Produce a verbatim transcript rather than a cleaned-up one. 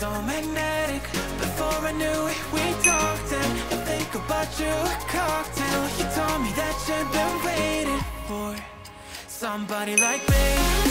so magnetic. Before I knew it, we talked, and I think about you a cocktail. You told me that you've been waiting for somebody like me.